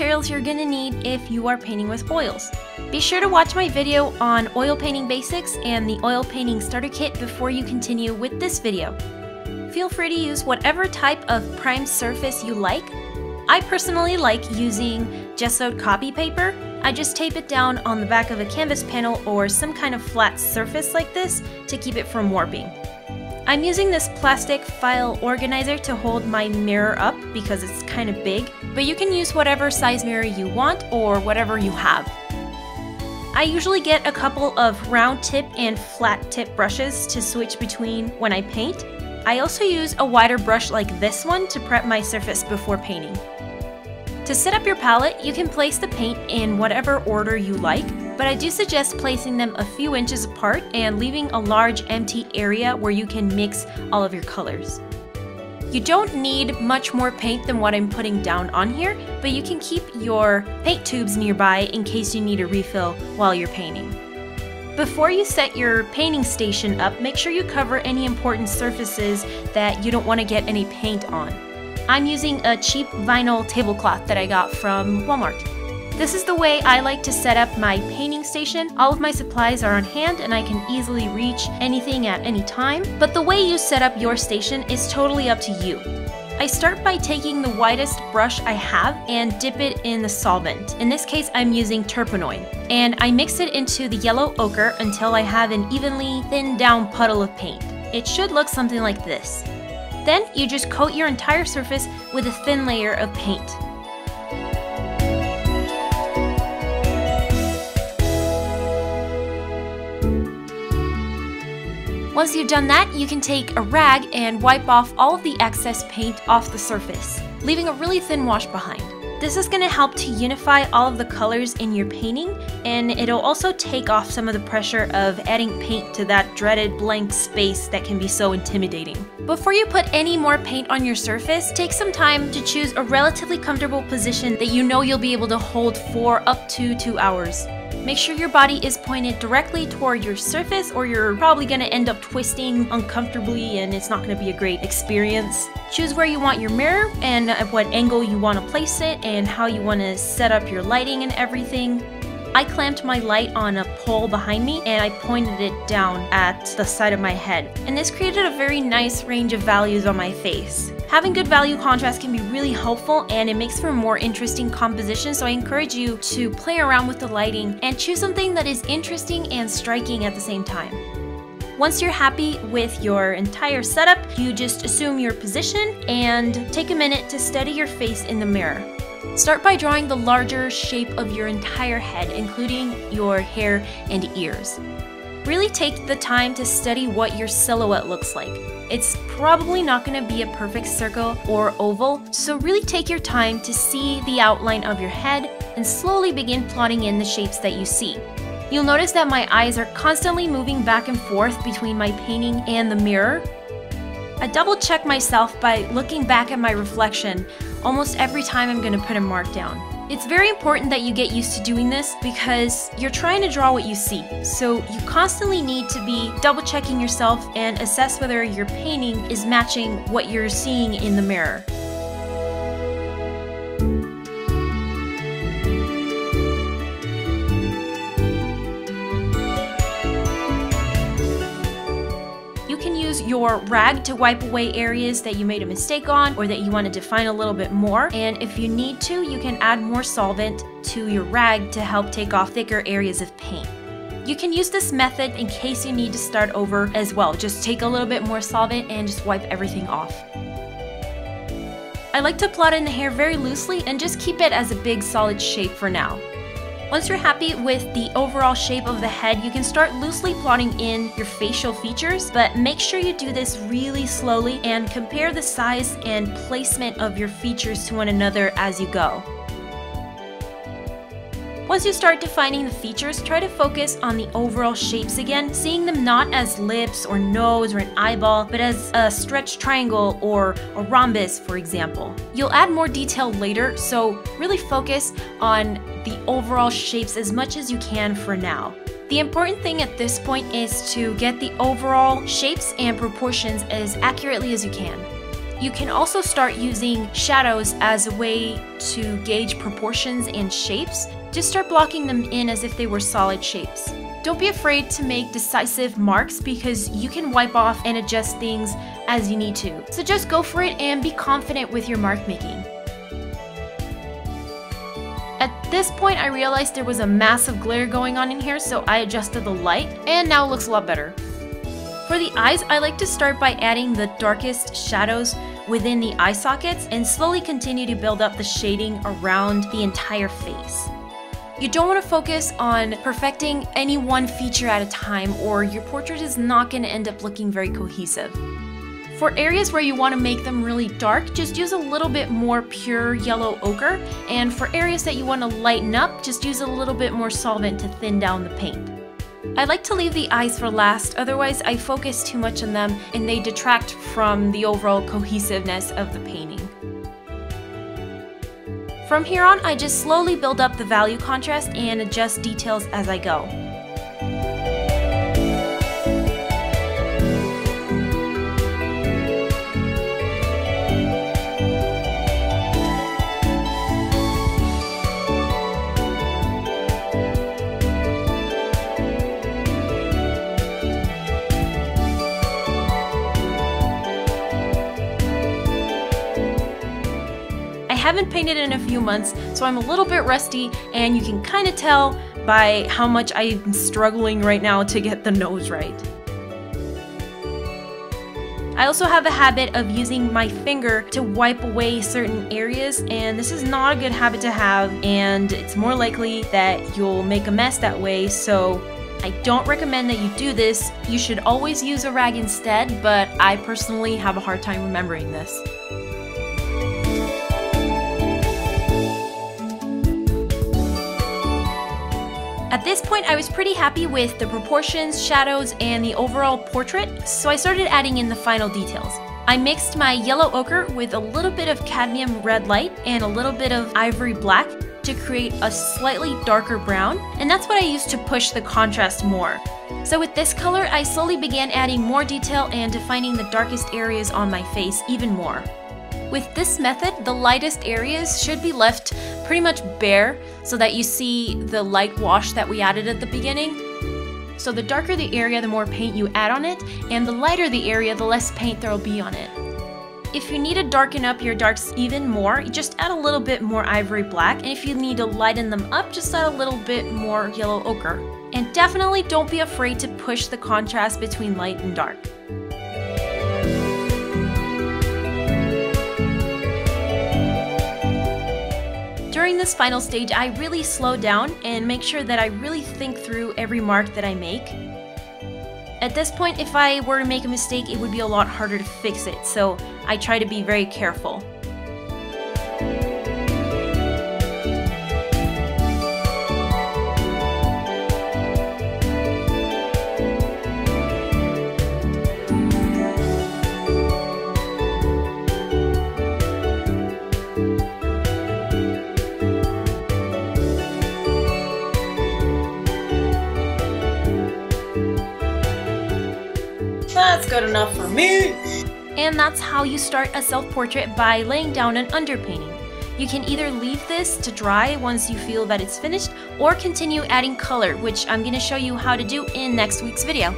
materials you're gonna need if you are painting with oils. Be sure to watch my video on oil painting basics and the oil painting starter kit before you continue with this video. Feel free to use whatever type of prime surface you like. I personally like using gessoed copy paper. I just tape it down on the back of a canvas panel or some kind of flat surface like this to keep it from warping. I'm using this plastic file organizer to hold my mirror up because it's kind of big, but you can use whatever size mirror you want or whatever you have. I usually get a couple of round tip and flat tip brushes to switch between when I paint. I also use a wider brush like this one to prep my surface before painting. To set up your palette, you can place the paint in whatever order you like, but I do suggest placing them a few inches apart and leaving a large empty area where you can mix all of your colors. You don't need much more paint than what I'm putting down on here, but you can keep your paint tubes nearby in case you need a refill while you're painting. Before you set your painting station up, make sure you cover any important surfaces that you don't want to get any paint on. I'm using a cheap vinyl tablecloth that I got from Walmart. This is the way I like to set up my painting station. All of my supplies are on hand and I can easily reach anything at any time, but the way you set up your station is totally up to you. I start by taking the widest brush I have and dip it in the solvent. In this case, I'm using terpenoid, and I mix it into the yellow ochre until I have an evenly thinned down puddle of paint. It should look something like this. Then you just coat your entire surface with a thin layer of paint. Once you've done that, you can take a rag and wipe off all of the excess paint off the surface, leaving a really thin wash behind. This is going to help to unify all of the colors in your painting, and it'll also take off some of the pressure of adding paint to that dreaded blank space that can be so intimidating. Before you put any more paint on your surface, take some time to choose a relatively comfortable position that you know you'll be able to hold for up to 2 hours. Make sure your body is pointed directly toward your surface, or you're probably going to end up twisting uncomfortably and it's not going to be a great experience. Choose where you want your mirror and at what angle you want to place it and how you want to set up your lighting and everything. I clamped my light on a pole behind me and I pointed it down at the side of my head, and this created a very nice range of values on my face. Having good value contrast can be really helpful and it makes for more interesting composition, so I encourage you to play around with the lighting and choose something that is interesting and striking at the same time. Once you're happy with your entire setup, you just assume your position and take a minute to study your face in the mirror. Start by drawing the larger shape of your entire head, including your hair and ears. Really take the time to study what your silhouette looks like. It's probably not going to be a perfect circle or oval, so really take your time to see the outline of your head and slowly begin plotting in the shapes that you see. You'll notice that my eyes are constantly moving back and forth between my painting and the mirror. I double check myself by looking back at my reflection almost every time I'm going to put a mark down. It's very important that you get used to doing this because you're trying to draw what you see, so you constantly need to be double checking yourself and assess whether your painting is matching what you're seeing in the mirror. Your rag to wipe away areas that you made a mistake on or that you want to define a little bit more, and if you need to, you can add more solvent to your rag to help take off thicker areas of paint. You can use this method in case you need to start over as well. Just take a little bit more solvent and just wipe everything off. I like to plot in the hair very loosely and just keep it as a big solid shape for now. Once you're happy with the overall shape of the head, you can start loosely plotting in your facial features, but make sure you do this really slowly and compare the size and placement of your features to one another as you go. Once you start defining the features, try to focus on the overall shapes again, seeing them not as lips or nose or an eyeball, but as a stretched triangle or a rhombus, for example. You'll add more detail later, so really focus on the overall shapes as much as you can for now. The important thing at this point is to get the overall shapes and proportions as accurately as you can. You can also start using shadows as a way to gauge proportions and shapes. Just start blocking them in as if they were solid shapes. Don't be afraid to make decisive marks because you can wipe off and adjust things as you need to. So just go for it and be confident with your mark making. At this point, I realized there was a massive glare going on in here, so I adjusted the light, and now it looks a lot better. For the eyes, I like to start by adding the darkest shadows within the eye sockets and slowly continue to build up the shading around the entire face. You don't want to focus on perfecting any one feature at a time, or your portrait is not going to end up looking very cohesive. For areas where you want to make them really dark, just use a little bit more pure yellow ochre, and for areas that you want to lighten up, just use a little bit more solvent to thin down the paint. I like to leave the eyes for last, otherwise I focus too much on them and they detract from the overall cohesiveness of the painting. From here on, I just slowly build up the value contrast and adjust details as I go. I haven't painted in a few months, so I'm a little bit rusty, and you can kind of tell by how much I'm struggling right now to get the nose right. I also have a habit of using my finger to wipe away certain areas, and this is not a good habit to have, and it's more likely that you'll make a mess that way, so I don't recommend that you do this. You should always use a rag instead, but I personally have a hard time remembering this. At this point, I was pretty happy with the proportions, shadows, and the overall portrait, so I started adding in the final details. I mixed my yellow ochre with a little bit of cadmium red light and a little bit of ivory black to create a slightly darker brown, and that's what I used to push the contrast more. So with this color, I slowly began adding more detail and defining the darkest areas on my face even more. With this method, the lightest areas should be left pretty much bare so that you see the light wash that we added at the beginning. So the darker the area, the more paint you add on it, and the lighter the area, the less paint there will be on it. If you need to darken up your darks even more, just add a little bit more ivory black, and if you need to lighten them up, just add a little bit more yellow ochre. And definitely don't be afraid to push the contrast between light and dark. During this final stage, I really slow down and make sure that I really think through every mark that I make. At this point, if I were to make a mistake, it would be a lot harder to fix it, so I try to be very careful. That's good enough for me. And that's how you start a self-portrait, by laying down an underpainting. You can either leave this to dry once you feel that it's finished, or continue adding color, which I'm going to show you how to do in next week's video.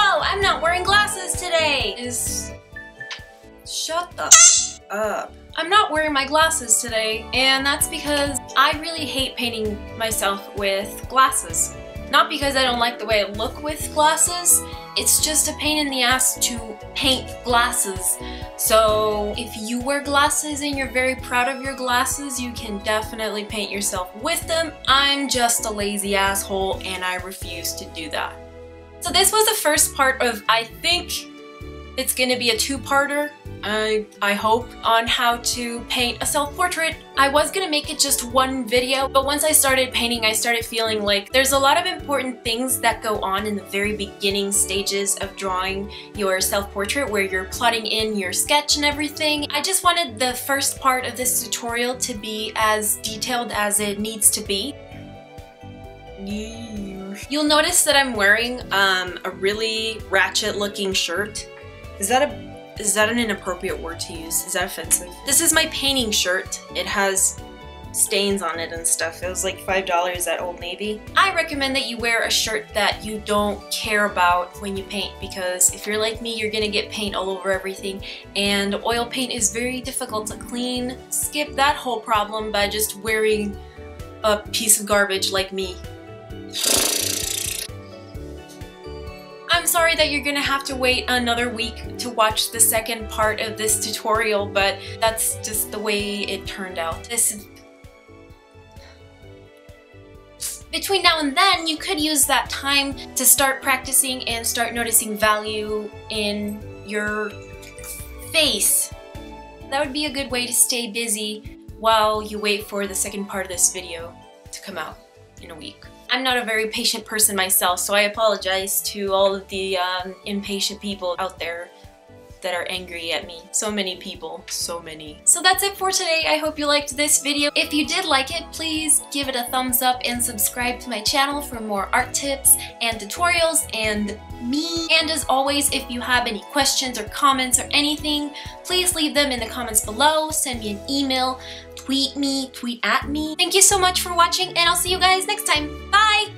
Whoa, I'm not wearing glasses today. Shut the up. I'm not wearing my glasses today, and that's because I really hate painting myself with glasses. Not because I don't like the way I look with glasses, it's just a pain in the ass to paint glasses. So if you wear glasses and you're very proud of your glasses, you can definitely paint yourself with them. I'm just a lazy asshole and I refuse to do that. So this was the first part of, I think it's gonna be a two-parter. I hope, on how to paint a self-portrait. I was gonna make it just one video, but once I started painting, I started feeling like there's a lot of important things that go on in the very beginning stages of drawing your self-portrait, where you're plotting in your sketch and everything. I just wanted the first part of this tutorial to be as detailed as it needs to be. Yeah. You'll notice that I'm wearing a really ratchet looking shirt. Is that an inappropriate word to use? Is that offensive? This is my painting shirt. It has stains on it and stuff. It was like $5 at Old Navy. I recommend that you wear a shirt that you don't care about when you paint, because if you're like me, you're gonna get paint all over everything, and oil paint is very difficult to clean. Skip that whole problem by just wearing a piece of garbage like me. I'm sorry that you're gonna have to wait another week to watch the second part of this tutorial, but that's just the way it turned out. Between now and then, you could use that time to start practicing and start noticing value in your face. That would be a good way to stay busy while you wait for the second part of this video to come out in a week. I'm not a very patient person myself, so I apologize to all of the impatient people out there that are angry at me. So many people, so many. So that's it for today. I hope you liked this video. If you did like it, please give it a thumbs up and subscribe to my channel for more art tips and tutorials and me. And as always, if you have any questions or comments or anything, please leave them in the comments below, send me an email, tweet me, tweet at me. Thank you so much for watching, and I'll see you guys next time. Bye!